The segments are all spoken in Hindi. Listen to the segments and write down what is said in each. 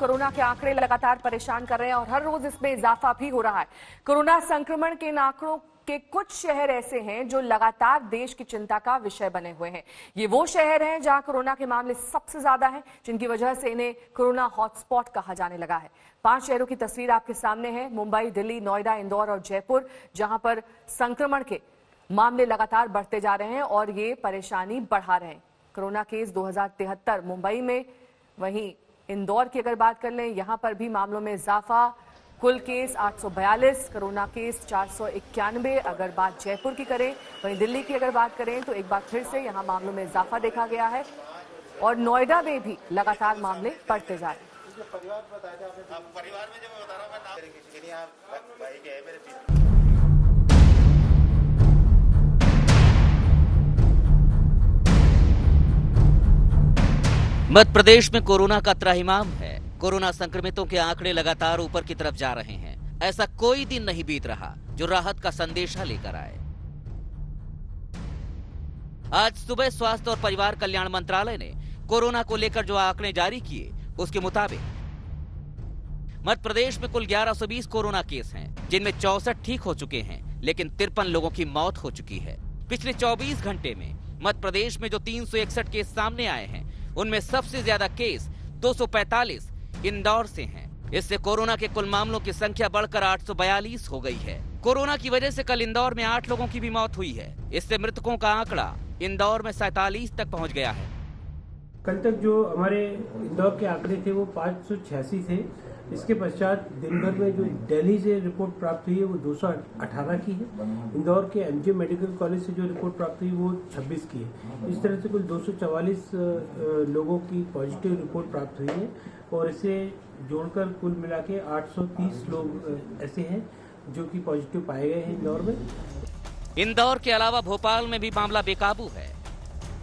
कोरोना के आंकड़े लगातार परेशान कर रहे हैं और हर रोज इसमें इजाफा भी हो रहा है। कोरोना संक्रमण के इन आंकड़ों के कुछ शहर ऐसे हैं जो लगातार देश की चिंता का विषय बने हुए हैं। ये वो शहर हैं जहां कोरोना के मामले सबसे ज्यादा हैं, जिनकी वजह से इन्हें कोरोना हॉटस्पॉट कहा जाने लगा है। 5 शहरों की तस्वीर आपके सामने है, मुंबई, दिल्ली, नोएडा, इंदौर और जयपुर, जहां पर संक्रमण के मामले लगातार बढ़ते जा रहे हैं और ये परेशानी बढ़ा रहे हैं। कोरोना केस 2073 मुंबई में, वहीं इंदौर की अगर बात कर लें, यहां पर भी मामलों में इजाफा। कुल केस 842, कोरोना केस 491। अगर बात जयपुर की करें, वहीं दिल्ली की अगर बात करें तो एक बार फिर से यहां मामलों में इजाफा देखा गया है और नोएडा में भी लगातार मामले बढ़ते जा रहे हैं। मध्य प्रदेश में कोरोना का त्राहिमाम है। कोरोना संक्रमितों के आंकड़े लगातार ऊपर की तरफ जा रहे हैं। ऐसा कोई दिन नहीं बीत रहा जो राहत का संदेशा लेकर आए। आज सुबह स्वास्थ्य और परिवार कल्याण मंत्रालय ने कोरोना को लेकर जो आंकड़े जारी किए, उसके मुताबिक मध्य प्रदेश में कुल 1120 कोरोना केस हैं, जिनमें 64 ठीक हो चुके हैं, लेकिन 53 लोगों की मौत हो चुकी है। पिछले 24 घंटे में मध्य प्रदेश में जो 361 केस सामने आए हैं, उनमें सबसे ज्यादा केस 245 इंदौर से हैं। इससे कोरोना के कुल मामलों की संख्या बढ़कर 842 हो गई है। कोरोना की वजह से कल इंदौर में 8 लोगों की भी मौत हुई है। इससे मृतकों का आंकड़ा इंदौर में 47 तक पहुंच गया है। कल तक जो हमारे इंदौर के आंकड़े थे वो 586 थे। इसके पश्चात दिन भर में जो दिल्ली से रिपोर्ट प्राप्त हुई है वो 218 की है। इंदौर के एमजी मेडिकल कॉलेज से जो रिपोर्ट प्राप्त हुई वो 26 की है। इस तरह से कुल 244 लोगों की पॉजिटिव रिपोर्ट प्राप्त हुई है और इसे जोड़कर कुल मिला के 830 लोग ऐसे हैं जो कि पॉजिटिव पाए गए हैं इंदौर में। इंदौर के अलावा भोपाल में भी मामला बेकाबू है,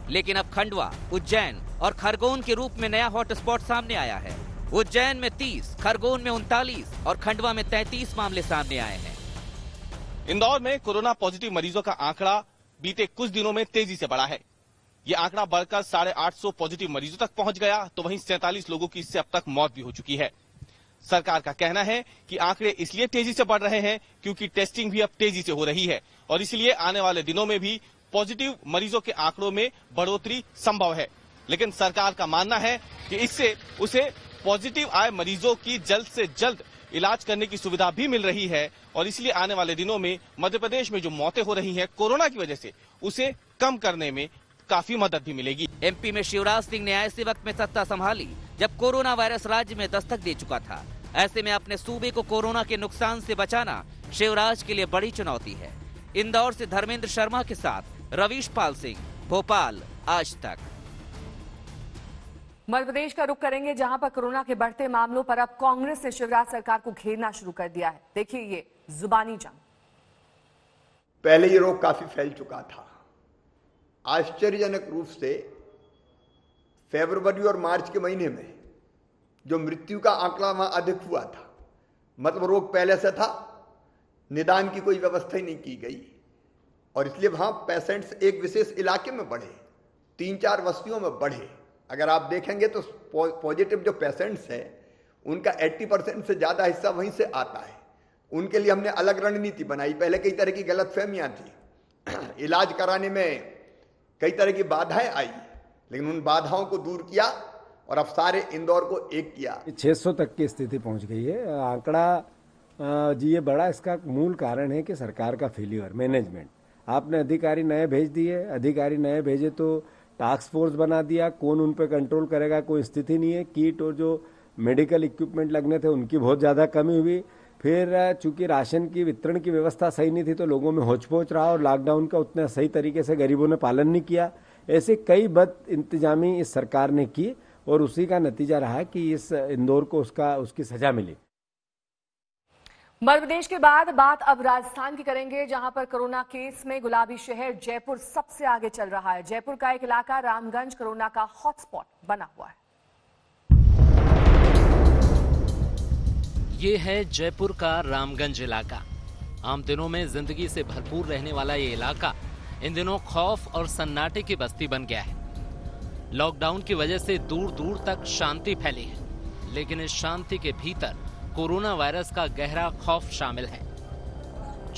लेकिन अब खंडवा, उज्जैन और खरगोन के रूप में नया हॉटस्पॉट सामने आया है। उज्जैन में 30, खरगोन में 39 और खंडवा में 33 मामले सामने आए हैं। इंदौर में कोरोना पॉजिटिव मरीजों का आंकड़ा बीते कुछ दिनों में तेजी से बढ़ा है। ये आंकड़ा बढ़कर 850 पॉजिटिव मरीजों तक पहुंच गया, तो वहीं 47 लोगों की इससे अब तक मौत भी हो चुकी है। सरकार का कहना है कि आंकड़े इसलिए तेजी से बढ़ रहे हैं क्योंकि टेस्टिंग भी अब तेजी से हो रही है और इसलिए आने वाले दिनों में भी पॉजिटिव मरीजों के आंकड़ों में बढ़ोतरी संभव है। लेकिन सरकार का मानना है कि इससे उसे पॉजिटिव आए मरीजों की जल्द से जल्द इलाज करने की सुविधा भी मिल रही है और इसलिए आने वाले दिनों में मध्य प्रदेश में जो मौतें हो रही हैं कोरोना की वजह से, उसे कम करने में काफी मदद भी मिलेगी। एमपी में शिवराज सिंह ने ऐसे वक्त में सत्ता संभाली जब कोरोना वायरस राज्य में दस्तक दे चुका था। ऐसे में अपने सूबे को कोरोना के नुकसान से बचाना शिवराज के लिए बड़ी चुनौती है। इंदौर से धर्मेंद्र शर्मा के साथ रवीश पाल सिंह, भोपाल, आज तक। मध्य प्रदेश का रुख करेंगे, जहां पर कोरोना के बढ़ते मामलों पर अब कांग्रेस ने शिवराज सरकार को घेरना शुरू कर दिया है। देखिए ये जुबानी जंग। पहले ये रोग काफी फैल चुका था। आश्चर्यजनक रूप से फरवरी और मार्च के महीने में जो मृत्यु का आंकड़ा वहां अधिक हुआ था, मतलब रोग पहले से था, निदान की कोई व्यवस्था ही नहीं की गई और इसलिए वहां पेशेंट्स एक विशेष इलाके में बढ़े, 3-4 बस्तियों में बढ़े। अगर आप देखेंगे तो पॉजिटिव जो पेशेंट्स हैं उनका 80% से ज़्यादा हिस्सा वहीं से आता है। उनके लिए हमने अलग रणनीति बनाई। पहले कई तरह की गलतफहमियां थी, इलाज कराने में कई तरह की बाधाएं आई, लेकिन उन बाधाओं को दूर किया और अब सारे इंदौर को एक किया। 600 तक की स्थिति पहुंच गई है आंकड़ा जी। ये बड़ा इसका मूल कारण है कि सरकार का फेलियर मैनेजमेंट। आपने अधिकारी नए भेज दिए, अधिकारी नए भेजे तो टास्क फोर्स बना दिया, कौन उन पे कंट्रोल करेगा, कोई स्थिति नहीं है। किट और जो मेडिकल इक्विपमेंट लगने थे उनकी बहुत ज़्यादा कमी हुई। फिर चूंकि राशन की वितरण की व्यवस्था सही नहीं थी तो लोगों में होचपोच रहा और लॉकडाउन का उतना सही तरीके से गरीबों ने पालन नहीं किया। ऐसे कई बद इंतजामी इस सरकार ने की और उसी का नतीजा रहा कि इस इंदौर को उसकी सजा मिली। मध्य प्रदेश के बाद बात अब राजस्थान की करेंगे, जहां पर कोरोना केस में गुलाबी शहर जयपुर सबसे आगे चल रहा है। जयपुर का एक इलाका रामगंज कोरोना का हॉटस्पॉट बना हुआ है। ये है जयपुर का रामगंज इलाका। आम दिनों में जिंदगी से भरपूर रहने वाला ये इलाका इन दिनों खौफ और सन्नाटे की बस्ती बन गया है। लॉकडाउन की वजह से दूर दूर तक शांति फैली है, लेकिन इस शांति के भीतर कोरोना वायरस का गहरा खौफ शामिल है।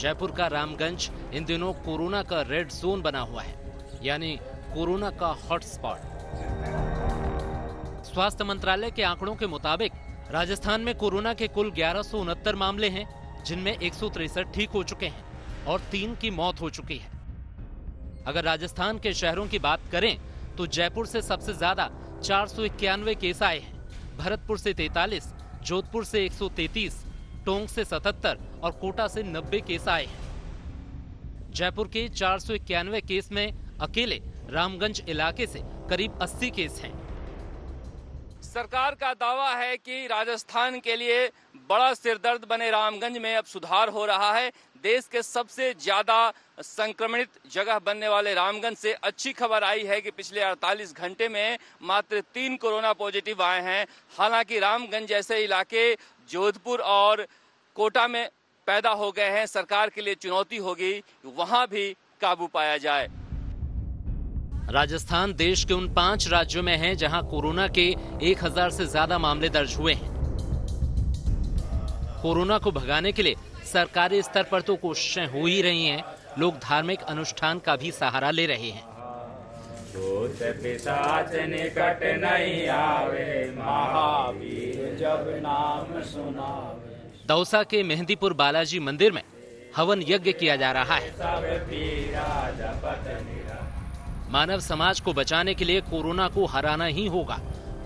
जयपुर का रामगंज इन दिनों कोरोना का रेड जोन बना हुआ है, यानी कोरोना का हॉटस्पॉट। स्वास्थ्य मंत्रालय के आंकड़ों के मुताबिक राजस्थान में कोरोना के कुल 1169 मामले हैं, जिनमें 163 ठीक हो चुके हैं और 3 की मौत हो चुकी है। अगर राजस्थान के शहरों की बात करें तो जयपुर से सबसे ज्यादा 491 केस आए हैं, भरतपुर से 43, जोधपुर से 133, टोंक से 77 और कोटा से 90 केस आए हैं। जयपुर के 491 केस में अकेले रामगंज इलाके से करीब 80 केस हैं। सरकार का दावा है कि राजस्थान के लिए बड़ा सिरदर्द बने रामगंज में अब सुधार हो रहा है। देश के सबसे ज्यादा संक्रमित जगह बनने वाले रामगंज से अच्छी खबर आई है कि पिछले 48 घंटे में मात्र 3 कोरोना पॉजिटिव आए हैं। हालांकि रामगंज जैसे इलाके जोधपुर और कोटा में पैदा हो गए हैं। सरकार के लिए चुनौती होगी वहां भी काबू पाया जाए। राजस्थान देश के उन 5 राज्यों में है जहां कोरोना के 1000 से ज्यादा मामले दर्ज हुए हैं। कोरोना को भगाने के लिए सरकारी स्तर पर तो कोशिशें हो ही रही हैं, लोग धार्मिक अनुष्ठान का भी सहारा ले रहे हैं। दौसा के मेहंदीपुर बालाजी मंदिर में हवन यज्ञ किया जा रहा है। मानव समाज को बचाने के लिए कोरोना को हराना ही होगा।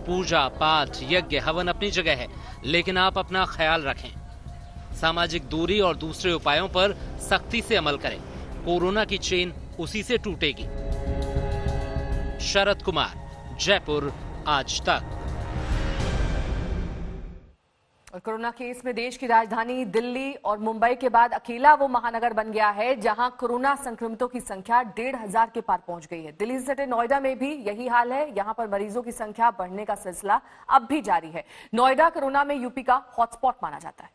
पूजा पाठ यज्ञ हवन अपनी जगह है, लेकिन आप अपना ख्याल रखें, सामाजिक दूरी और दूसरे उपायों पर सख्ती से अमल करें। कोरोना की चेन उसी से टूटेगी। शरद कुमार, जयपुर, आज तक। और कोरोना केस में देश की राजधानी दिल्ली और मुंबई के बाद अकेला वो महानगर बन गया है जहां कोरोना संक्रमितों की संख्या 1500 के पार पहुंच गई है। दिल्ली से सटे नोएडा में भी यही हाल है। यहां पर मरीजों की संख्या बढ़ने का सिलसिला अब भी जारी है। नोएडा कोरोना में यूपी का हॉटस्पॉट माना जाता है।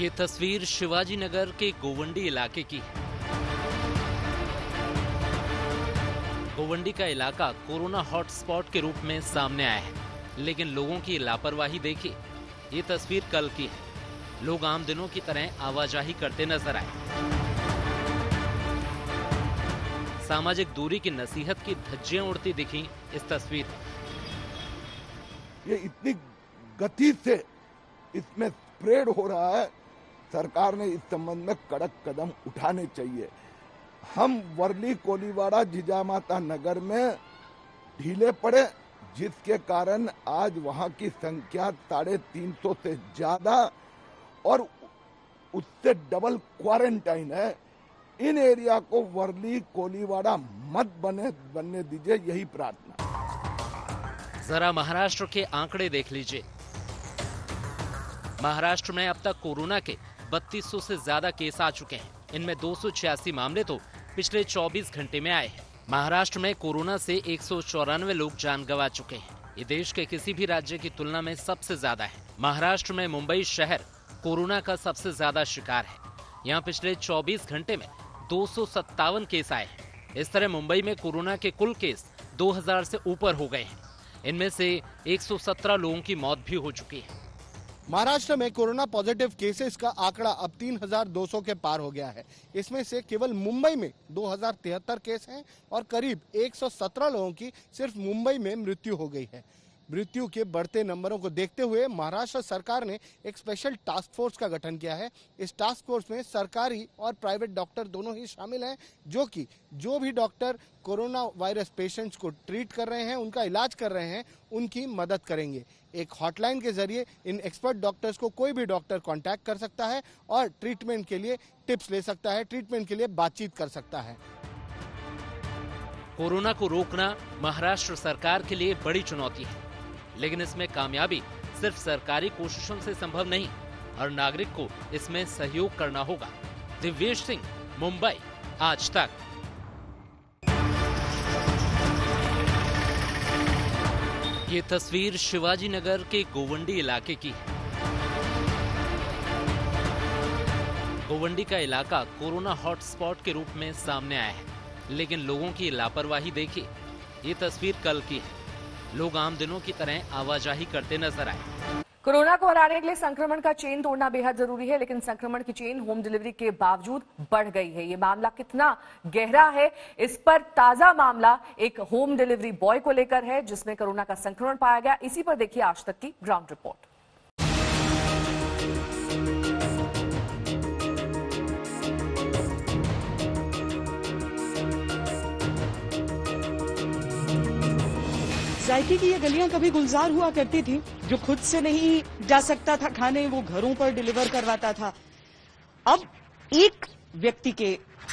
ये तस्वीर शिवाजी नगर के गोवंडी इलाके की है। गोवंडी का इलाका कोरोना हॉटस्पॉट के रूप में सामने आया है, लेकिन लोगों की लापरवाही देखिए। ये तस्वीर कल की है। लोग आम दिनों की तरह आवाजाही करते नजर आए। सामाजिक दूरी की नसीहत की धज्जियां उड़ती दिखी इस तस्वीर में। ये इतनी गति से इसमें स्प्रेड हो रहा है, सरकार ने इस संबंध में कड़क कदम उठाने चाहिए। हम वर्ली कोलीवाड़ा जिजामाता नगर में ढीले पड़े, जिसके कारण आज वहां की संख्या 350 से ज्यादा और उससे डबल क्वारंटाइन है। इन एरिया को वर्ली कोलीवाड़ा मत बनने दीजिए, यही प्रार्थना। जरा महाराष्ट्र के आंकड़े देख लीजिए। महाराष्ट्र में अब तक कोरोना के 3200 से ज्यादा केस आ चुके हैं। इनमें 286 मामले तो पिछले 24 घंटे में आए हैं। महाराष्ट्र में कोरोना से 194 लोग जान गंवा चुके हैं। ये देश के किसी भी राज्य की तुलना में सबसे ज्यादा है। महाराष्ट्र में मुंबई शहर कोरोना का सबसे ज्यादा शिकार है। यहाँ पिछले 24 घंटे में 257 केस आए हैं। इस तरह मुंबई में कोरोना के कुल केस 2000 से ऊपर हो गए हैं। इनमें से 117 लोगों की मौत भी हो चुकी है। महाराष्ट्र में कोरोना पॉजिटिव केसेस का आंकड़ा अब 3200 के पार हो गया है। इसमें से केवल मुंबई में 2073 केस हैं और करीब 117 लोगों की सिर्फ मुंबई में मृत्यु हो गई है। मृत्यु के बढ़ते नंबरों को देखते हुए महाराष्ट्र सरकार ने एक स्पेशल टास्क फोर्स का गठन किया है। इस टास्क फोर्स में सरकारी और प्राइवेट डॉक्टर दोनों ही शामिल हैं, जो भी डॉक्टर कोरोना वायरस पेशेंट्स को ट्रीट कर रहे हैं, उनका इलाज कर रहे हैं, उनकी मदद करेंगे। एक हॉटलाइन के जरिए इन एक्सपर्ट डॉक्टर्स को कोई भी डॉक्टर कॉन्टैक्ट कर सकता है और ट्रीटमेंट के लिए टिप्स ले सकता है, ट्रीटमेंट के लिए बातचीत कर सकता है। कोरोना को रोकना महाराष्ट्र सरकार के लिए बड़ी चुनौती है, लेकिन इसमें कामयाबी सिर्फ सरकारी कोशिशों से संभव नहीं, हर नागरिक को इसमें सहयोग करना होगा। दिव्येश सिंह, मुंबई, आज तक। ये तस्वीर शिवाजी नगर के गोवंडी इलाके की है। गोवंडी का इलाका कोरोना हॉटस्पॉट के रूप में सामने आया है, लेकिन लोगों की लापरवाही देखिए। ये तस्वीर कल की है। लोग आम दिनों की तरह आवाजाही करते नजर आए। कोरोना को हराने के लिए संक्रमण का चेन तोड़ना बेहद जरूरी है, लेकिन संक्रमण की चेन होम डिलीवरी के बावजूद बढ़ गई है। ये मामला कितना गहरा है, इस पर ताजा मामला एक होम डिलीवरी बॉय को लेकर है जिसमें कोरोना का संक्रमण पाया गया। इसी पर देखिए आज तक की ग्राउंड रिपोर्ट। जायके की ये गलियां कभी गुलजार हुआ करती थी। जो खुद से नहीं जा सकता था खाने, वो घरों पर डिलीवर करवाता था। अब एक व्यक्ति के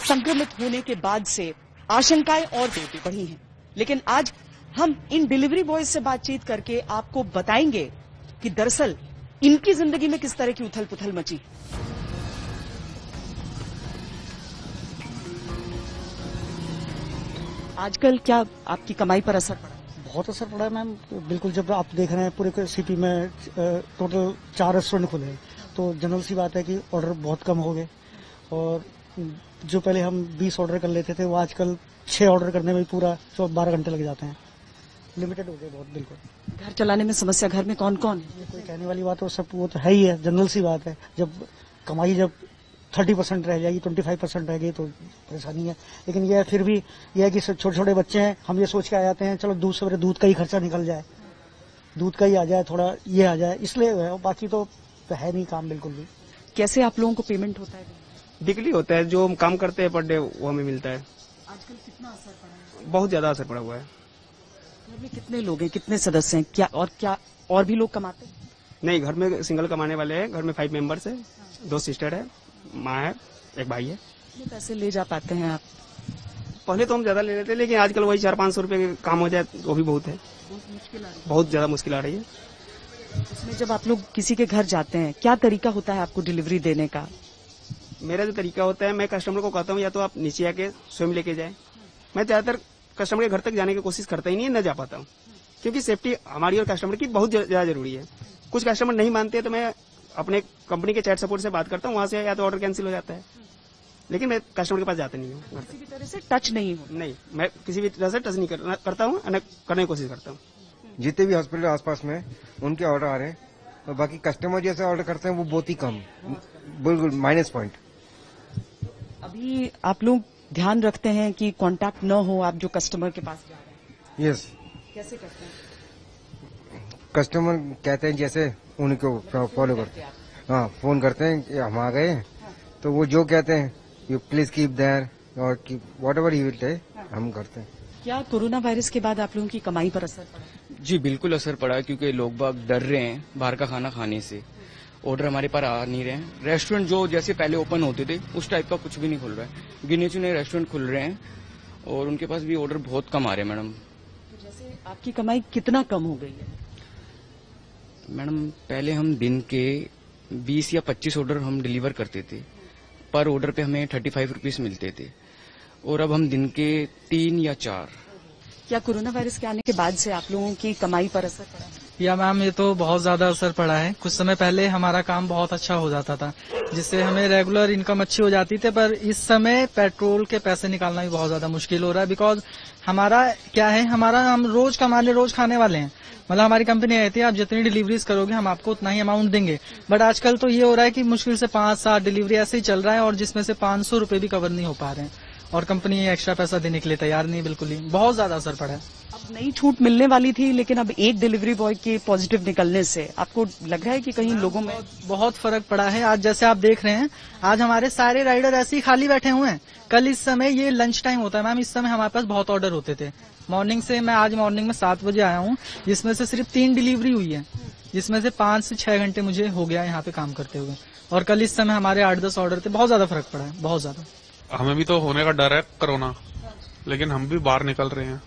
संक्रमित होने के बाद से आशंकाएं और बढ़ी हैं। लेकिन आज हम इन डिलीवरी बॉयज से बातचीत करके आपको बताएंगे कि दरअसल इनकी जिंदगी में किस तरह की उथल पुथल मची। आजकल क्या आपकी कमाई पर असर पड़ा? बहुत असर पड़ा है मैम, बिल्कुल। जब आप देख रहे हैं पूरे सिटी में टोटल 4 रेस्टोरेंट खुले हैं, तो जनरल सी बात है कि ऑर्डर बहुत कम हो गए। और जो पहले हम 20 ऑर्डर कर लेते थे, वो आजकल 6 ऑर्डर करने में पूरा 12 घंटे लग जाते हैं। लिमिटेड हो गए बहुत, बिल्कुल। घर चलाने में समस्या, घर में कौन कौन? कोई कहने वाली बात और सब वो तो है ही है, जनरल सी बात है। जब कमाई 30% रह जाएगी, 25% रह गई तो परेशानी है। लेकिन यह फिर भी यह है कि छोटे छोटे बच्चे हैं, हम ये सोच के आ जाते हैं चलो दूध से दूध का ही खर्चा निकल जाए, दूध का ही आ जाए, थोड़ा ये आ जाए, इसलिए। बाकी तो है नहीं काम बिल्कुल भी। कैसे आप लोगों को पेमेंट होता है? वीकली होता है, जो हम काम करते हैं पर डे वो हमें मिलता है। आजकल कितना असर पड़ा है? बहुत ज्यादा असर पड़ा हुआ है। घर में कितने लोग हैं, कितने सदस्य हैं? क्या और भी लोग कमाते हैं? नहीं, घर में सिंगल कमाने वाले हैं। घर में 5 मेंबर्स हैं, 2 सिस्टर है, माँ है, एक भाई है। कितने पैसे ले जा पाते हैं आप? पहले तो हम ज्यादा ले लेते, लेकिन आजकल वही 400-500 रुपए के काम हो जाए वो भी बहुत है। बहुत ज्यादा मुश्किल आ रही है। इसमें जब आप लोग किसी के घर जाते हैं, क्या तरीका होता है आपको डिलीवरी देने का? मेरा जो तरीका होता है, मैं कस्टमर को कहता हूँ या तो आप नीचे आके स्वयं लेके जाए। मैं ज्यादातर कस्टमर के घर तक जाने की कोशिश करता ही नहीं है, न जा पाता हूँ, क्योंकि सेफ्टी हमारी और कस्टमर की बहुत ज्यादा जरूरी है। कुछ कस्टमर नहीं मानते तो मैं अपने कंपनी के चैट सपोर्ट से बात करता हूँ, वहाँ से या तो ऑर्डर कैंसिल हो जाता है, लेकिन मैं कस्टमर के पास जाता नहीं हूँ। किसी भी तरह से टच नहीं हूँ, नहीं, मैं किसी भी तरह से टच नहीं करता हूँ, करने की कोशिश करता हूँ। जितने भी हॉस्पिटल आसपास में उनके ऑर्डर आ रहे हैं, तो बाकी कस्टमर जैसे ऑर्डर करते हैं वो बहुत ही कम, बिल्कुल माइनस पॉइंट। अभी आप लोग ध्यान रखते हैं कि कॉन्टेक्ट न हो आप जो कस्टमर के पास जा रहे हैं? यस। कैसे करते हैं? कस्टमर कहते हैं जैसे उनको फॉलो करते हैं, हाँ, फोन करते हैं हम आ गए, तो वो जो कहते हैं यू प्लीज कीप देयर और व्हाटएवर यू विल टेक हम करते हैं। क्या कोरोना वायरस के बाद आप लोगों की कमाई पर असर पड़ा? जी बिल्कुल असर पड़ा, क्योंकि लोग बाग डर रहे हैं बाहर का खाना खाने से। ऑर्डर हमारे पास आ नहीं रहे हैं। रेस्टोरेंट जो जैसे पहले ओपन होते थे उस टाइप का कुछ भी नहीं खुल रहा है। गिने चुने रेस्टोरेंट खुल रहे हैं और उनके पास भी ऑर्डर बहुत कम आ रहे हैं। मैडम तो जैसे आपकी कमाई कितना कम हो गई है? मैडम पहले हम दिन के 20 या 25 ऑर्डर हम डिलीवर करते थे, पर ऑर्डर पे हमें 35 रुपीस मिलते थे, और अब हम दिन के 3 या 4। क्या कोरोना वायरस के आने के बाद से आप लोगों की कमाई पर असर पड़ा? या मैम ये तो बहुत ज्यादा असर पड़ा है। कुछ समय पहले हमारा काम बहुत अच्छा हो जाता था, जिससे हमें रेगुलर इनकम अच्छी हो जाती थी, पर इस समय पेट्रोल के पैसे निकालना भी बहुत ज्यादा मुश्किल हो रहा है। बिकॉज हमारा क्या है, हमारा हम रोज कमाने रोज खाने वाले हैं। मतलब हमारी कंपनी कहती है आप जितनी डिलीवरीज करोगे हम आपको उतना ही अमाउंट देंगे, बट आजकल तो ये हो रहा है कि मुश्किल से 5-7 डिलीवरी ऐसे ही चल रहा है, और जिसमें से 500 रुपए भी कवर नहीं हो पा रहे हैं, और कंपनी एक्स्ट्रा पैसा देने के लिए तैयार नहीं, बिल्कुल ही। बहुत ज्यादा असर पड़ा है। अब नई छूट मिलने वाली थी, लेकिन अब एक डिलीवरी बॉय के पॉजिटिव निकलने से आपको लग रहा है कि कहीं लोगों में बहुत फर्क पड़ा है? आज जैसे आप देख रहे हैं, आज हमारे सारे राइडर ऐसे ही खाली बैठे हुए हैं। कल इस समय ये लंच टाइम होता है मैम, इस समय हमारे पास बहुत ऑर्डर होते थे। मॉर्निंग से मैं आज मॉर्निंग में 7 बजे आया हूँ, जिसमें से सिर्फ 3 डिलीवरी हुई है, जिसमें से 5 से 6 घंटे मुझे हो गया यहाँ पे काम करते हुए। और कल इस समय हमारे 8-10 ऑर्डर थे। बहुत ज्यादा फर्क पड़ा है, बहुत ज्यादा। हमें भी तो होने का डर है कोरोना, लेकिन हम भी बाहर निकल रहे हैं।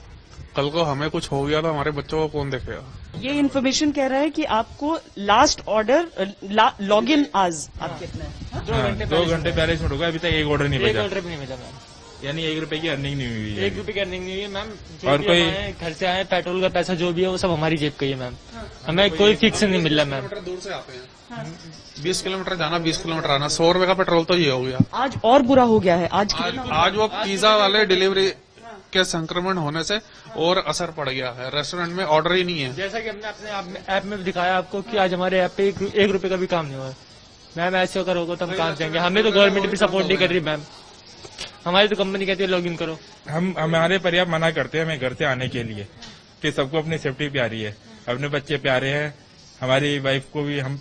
कल को हमें कुछ हो गया तो हमारे बच्चों को कौन देखेगा? ये इन्फॉर्मेशन कह रहा है कि आपको लास्ट ऑर्डर लॉग इन आज आप कितने 2 घंटे पहले छोड़ोगे। अभी तक एक ऑर्डर नहीं भेजा, यानी 1 रुपए की अर्निंग नहीं हुई है। 1 रुपए की अर्निंग नहीं हुई है मैम। और कोई खर्चा है, पेट्रोल का पैसा जो भी है वो सब हमारी जेब का ही है मैम। हमें कोई फिक्स नहीं मिल रहा मैम। दूर से आते हैं, 20 किलोमीटर जाना, 20 किलोमीटर आना, 100 रुपए का पेट्रोल तो ये हो गया। आज और बुरा हो गया है। आज वो पिज्जा वाले डिलीवरी के संक्रमण होने से और असर पड़ गया है, रेस्टोरेंट में ऑर्डर ही नहीं है। जैसा कि हमने अपने ऐप में दिखाया आपको कि आज हमारे ऐप पे ₹1 का भी काम नहीं हुआ है। मैम ऐसे अगर होगा तो हम कहाँ जाएंगे, हमें तो गवर्नमेंट भी सपोर्ट नहीं कर रही मैम, हमारी तो कंपनी कहती है लॉग इन करो। हम हमारे पर्याप्त मना करते हैं हमें घर से आने के लिए कि सबको अपनी सेफ्टी प्यारी है, अपने बच्चे प्यारे हैं, हमारी वाइफ को भी हम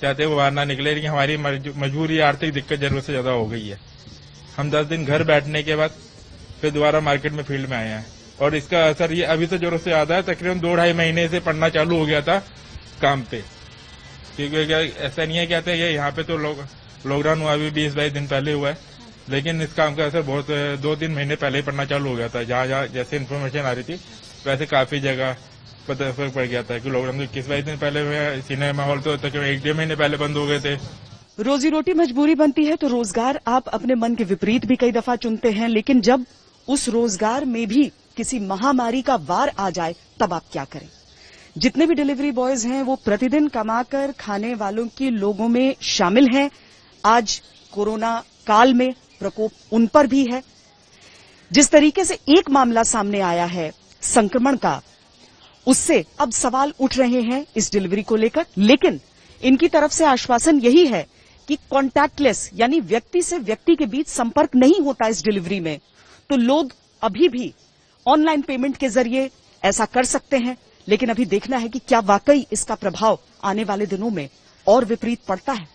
चाहते हैं वो बाहर ना निकले, लेकिन हमारी मजबूरी आर्थिक दिक्कत जरूरत से ज्यादा हो गई है। हम 10 दिन घर बैठने के बाद फिर दोबारा मार्केट में फील्ड में आए हैं और इसका असर ये अभी से जोरों से ज्यादा है। तकरीबन 2-2.5 महीने से पड़ना चालू हो गया था काम पे, क्योंकि ऐसा नहीं है कहते हैं यहाँ पे तो लॉकडाउन हुआ अभी 20-22 दिन पहले हुआ है, लेकिन इस काम का असर बहुत 2-3 महीने पहले ही पड़ना चालू हो गया था। जहाँ जैसे इन्फॉर्मेशन आ रही थी वैसे काफी जगह पता फर्क पड़ गया था कि लॉकडाउन तो 21-22 दिन पहले, सिनेमा हॉल तो तकरीबन 1-1.5 महीने पहले बंद हो गए थे। रोजी रोटी मजबूरी बनती है तो रोजगार आप अपने मन के विपरीत भी कई दफा चुनते हैं, लेकिन जब उस रोजगार में भी किसी महामारी का वार आ जाए तब आप क्या करें। जितने भी डिलीवरी बॉयज हैं वो प्रतिदिन कमाकर खाने वालों की लोगों में शामिल हैं, आज कोरोना काल में प्रकोप उन पर भी है। जिस तरीके से एक मामला सामने आया है संक्रमण का, उससे अब सवाल उठ रहे हैं इस डिलीवरी को लेकर, लेकिन इनकी तरफ से आश्वासन यही है कि कॉन्टैक्टलेस यानी व्यक्ति से व्यक्ति के बीच संपर्क नहीं होता इस डिलीवरी में, तो लोग अभी भी ऑनलाइन पेमेंट के जरिए ऐसा कर सकते हैं। लेकिन अभी देखना है कि क्या वाकई इसका प्रभाव आने वाले दिनों में और विपरीत पड़ता है।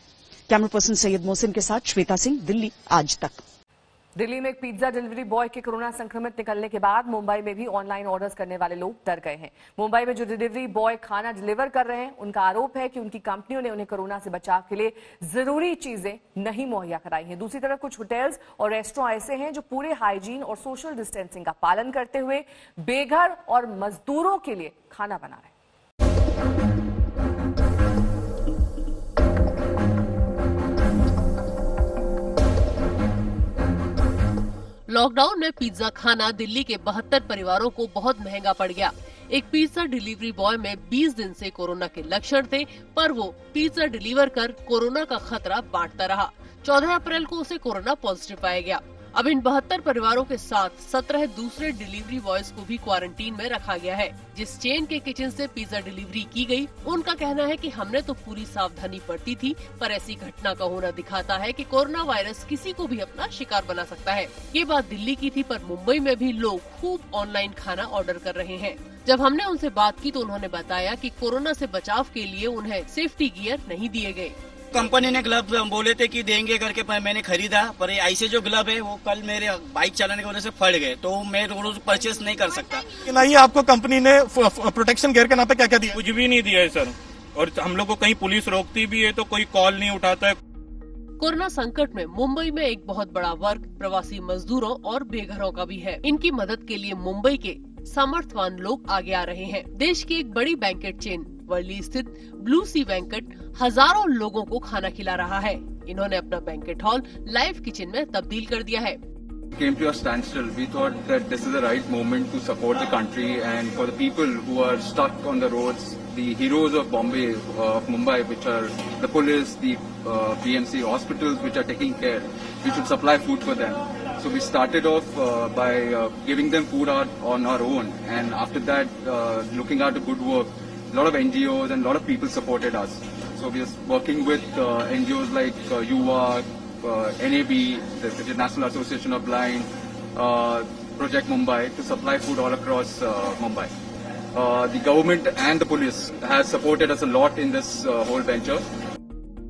कैमरा पर्सन सैयद मोहसिन के साथ श्वेता सिंह, दिल्ली आज तक। दिल्ली में एक पिज्जा डिलीवरी बॉय के कोरोना संक्रमित निकलने के बाद मुंबई में भी ऑनलाइन ऑर्डर्स करने वाले लोग डर गए हैं। मुंबई में जो डिलीवरी बॉय खाना डिलीवर कर रहे हैं, उनका आरोप है कि उनकी कंपनियों ने उन्हें कोरोना से बचाव के लिए जरूरी चीजें नहीं मुहैया कराई हैं। दूसरी तरफ कुछ होटल्स और रेस्टोरेंट ऐसे हैं जो पूरे हाइजीन और सोशल डिस्टेंसिंग का पालन करते हुए बेघर और मजदूरों के लिए खाना बना रहे हैं। लॉकडाउन में पिज्जा खाना दिल्ली के 72 परिवारों को बहुत महंगा पड़ गया। एक पिज्जा डिलीवरी बॉय में 20 दिन से कोरोना के लक्षण थे, पर वो पिज्जा डिलीवर कर कोरोना का खतरा बांटता रहा। 14 अप्रैल को उसे कोरोना पॉजिटिव पाया गया। अब इन 72 परिवारों के साथ 17 दूसरे डिलीवरी बॉयज को भी क्वारंटीन में रखा गया है। जिस चेन के किचन से पिज्जा डिलीवरी की गई, उनका कहना है कि हमने तो पूरी सावधानी बरती थी, पर ऐसी घटना का होना दिखाता है कि कोरोना वायरस किसी को भी अपना शिकार बना सकता है। ये बात दिल्ली की थी, पर मुंबई में भी लोग खूब ऑनलाइन खाना ऑर्डर कर रहे हैं। जब हमने उनसे बात की तो उन्होंने बताया कि कोरोना से बचाव के लिए उन्हें सेफ्टी गियर नहीं दिए गए। कंपनी ने ग्लव बोले थे कि देंगे करके, पर मैंने खरीदा, पर ऐसे जो ग्लव है वो कल मेरे बाइक चलाने की वजह से फट गए, तो मैं रोज परचेस नहीं कर सकता। ना ही आपको कंपनी ने प्रोटेक्शन गियर के नाम पे क्या क्या दिया? कुछ भी नहीं दिया है सर, और हम लोग को कहीं पुलिस रोकती भी है तो कोई कॉल नहीं उठाता है। कोरोना संकट में मुंबई में एक बहुत बड़ा वर्ग प्रवासी मजदूरों और बेघरों का भी है। इनकी मदद के लिए मुंबई के सामर्थ्यवान लोग आगे आ रहे हैं। देश की एक बड़ी बैंकेट चेन वर्ली स्थित ब्लू सी बैंकेट हजारों लोगों को खाना खिला रहा है। इन्होंने अपना बैंकेट हॉल लाइव किचन में तब्दील कर दिया है। Came to a standstill. We thought that this is the right moment to support the country and for the people who are stuck on the roads, the heroes of Bombay, of Mumbai, which are the police, the PMC hospitals which are taking care. We should supply food for them. So we started off by giving them food on our own, and after that, looking out the good work, a lot of NGOs and a lot of people supported us. So we are working with NGOs like UWA, NAB, the National Association of Blind, Project Mumbai to supply food all across Mumbai. The government and the police has supported us a lot in this whole venture.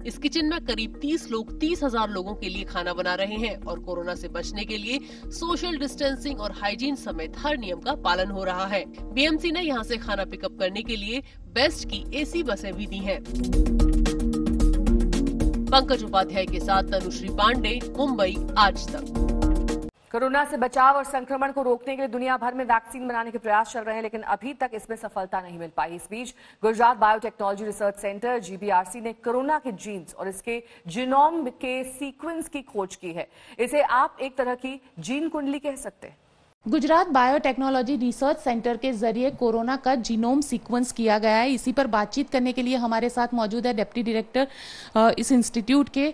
इस किचन में करीब 30 लोग 30,000 लोगों के लिए खाना बना रहे हैं और कोरोना से बचने के लिए सोशल डिस्टेंसिंग और हाइजीन समेत हर नियम का पालन हो रहा है। बीएमसी ने यहां से खाना पिकअप करने के लिए बेस्ट की एसी बसें भी दी हैं। पंकज उपाध्याय के साथ तनुश्री पांडे, मुंबई आज तक। कोरोना से बचाव और संक्रमण को रोकने के लिए दुनिया भर में वैक्सीन बनाने के प्रयास चल रहे हैं, लेकिन अभी तक इसमें सफलता नहीं मिल पाई। इस बीच Gujarat biotechnology research centre GBRC ने कोरोना के जीन्स और इसके जीनोम के सीक्वेंस की खोज की है। इसे आप एक तरह की जीन कुंडली कह सकते हैं। गुजरात बायोटेक्नोलॉजी रिसर्च सेंटर के जरिए कोरोना का जीनोम सीक्वेंस किया गया है। इसी पर बातचीत करने के लिए हमारे साथ मौजूद है डिप्टी डायरेक्टर इस इंस्टीट्यूट के।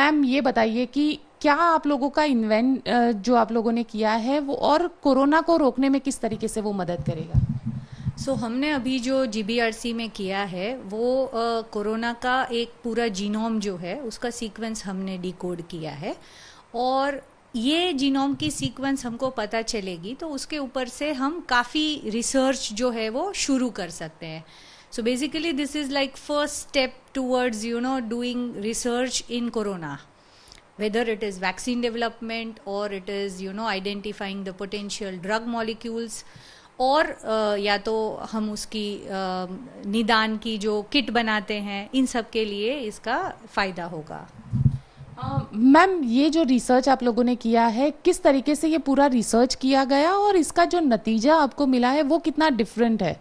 मैम ये बताइए कि क्या आप लोगों का इन्वेंट जो आप लोगों ने किया है वो और कोरोना को रोकने में किस तरीके से वो मदद करेगा? सो हमने अभी जो GBRC में किया है वो कोरोना का एक पूरा जीनोम जो है उसका सीक्वेंस हमने डिकोड किया है और ये जीनोम की सीक्वेंस हमको पता चलेगी तो उसके ऊपर से हम काफ़ी रिसर्च जो है वो शुरू कर सकते हैं. So basically this is like first step towards doing research in corona, whether it is vaccine development और it is identifying the potential drug molecules और या तो हम उसकी निदान की जो किट बनाते हैं, इन सब के लिए इसका फ़ायदा होगा. मैम ये जो रिसर्च आप लोगों ने किया है किस तरीके से ये पूरा रिसर्च किया गया और इसका जो नतीजा आपको मिला है वो कितना डिफरेंट है?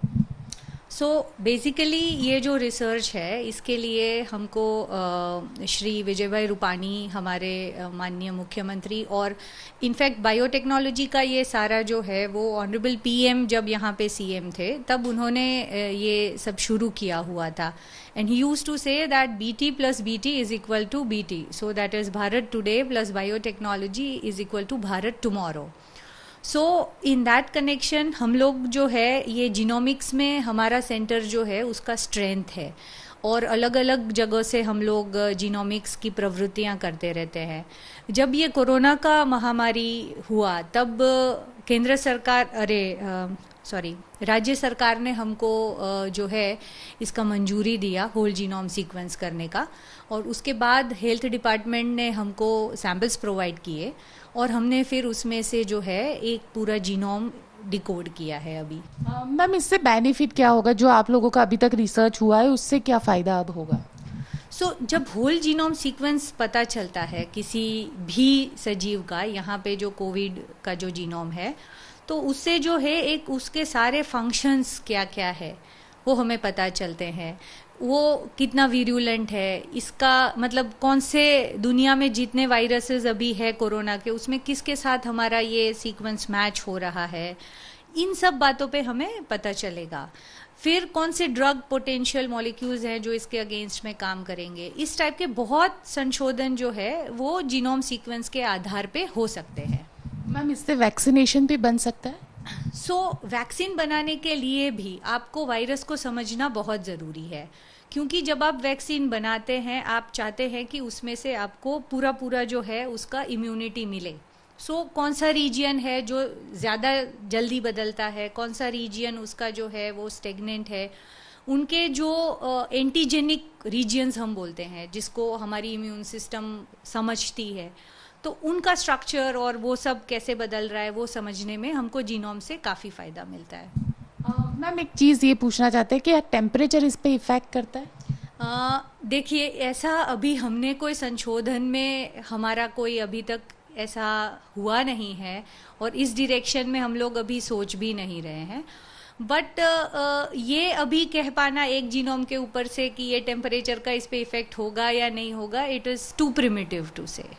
सो बेसिकली ये जो रिसर्च है इसके लिए हमको श्री विजय भाई रूपानी हमारे माननीय मुख्यमंत्री और इनफैक्ट बायोटेक्नोलॉजी का ये सारा जो है वो ऑनरेबल PM जब यहाँ पे CM थे तब उन्होंने ये सब शुरू किया हुआ था. And he use to say that BT + BT is equal to BT, so that is Bharat today plus biotechnology is equal to Bharat tomorrow. So in that connection हम लोग जो है ये जीनोमिक्स में हमारा सेंटर जो है उसका स्ट्रेंथ है और अलग अलग जगह से हम लोग जीनोमिक्स की प्रवृत्तियाँ करते रहते हैं. जब ये कोरोना का महामारी हुआ तब केंद्र सरकार राज्य सरकार ने हमको जो है इसका मंजूरी दिया होल जीनोम सीक्वेंस करने का और उसके बाद हेल्थ डिपार्टमेंट ने हमको सैम्पल्स प्रोवाइड किए और हमने फिर उसमें से जो है एक पूरा जीनोम डिकोड किया है अभी. मैम इससे बेनिफिट क्या होगा? जो आप लोगों का अभी तक रिसर्च हुआ है उससे क्या फ़ायदा अब होगा? सो जब होल जीनोम सीक्वेंस पता चलता है किसी भी सजीव का, यहाँ पे जो कोविड का जो जीनोम है, तो उससे जो है एक उसके सारे फंक्शंस क्या क्या है वो हमें पता चलते हैं. वो कितना वीरुलेंट है, इसका मतलब कौन से दुनिया में जितने वायरसेस अभी है कोरोना के उसमें किसके साथ हमारा ये सीक्वेंस मैच हो रहा है, इन सब बातों पे हमें पता चलेगा. फिर कौन से ड्रग पोटेंशियल मॉलिक्यूल्स हैं जो इसके अगेंस्ट में काम करेंगे, इस टाइप के बहुत संशोधन जो है वो जीनोम सीक्वेंस के आधार पे हो सकते हैं. मैम इससे वैक्सीनेशन भी बन सकता है? सो वैक्सीन बनाने के लिए भी आपको वायरस को समझना बहुत ज़रूरी है क्योंकि जब आप वैक्सीन बनाते हैं आप चाहते हैं कि उसमें से आपको पूरा पूरा जो है उसका इम्यूनिटी मिले. सो कौन सा रीजियन है जो ज़्यादा जल्दी बदलता है, कौन सा रीजियन उसका जो है वो स्टेगनेंट है, उनके जो एंटीजेनिक रीजियंस हम बोलते हैं जिसको हमारी इम्यून सिस्टम समझती है, तो उनका स्ट्रक्चर और वो सब कैसे बदल रहा है वो समझने में हमको जीनोम से काफ़ी फ़ायदा मिलता है. मैम एक चीज़ ये पूछना चाहते हैं कि टेम्परेचर इस पे इफ़ेक्ट करता है? देखिए ऐसा अभी हमने कोई संशोधन में हमारा कोई अभी तक ऐसा हुआ नहीं है और इस डायरेक्शन में हम लोग अभी सोच भी नहीं रहे हैं. बट ये अभी कह पाना एक जीनोम के ऊपर से कि ये टेम्परेचर का इस पे इफ़ेक्ट होगा या नहीं होगा, it is too primitive to से.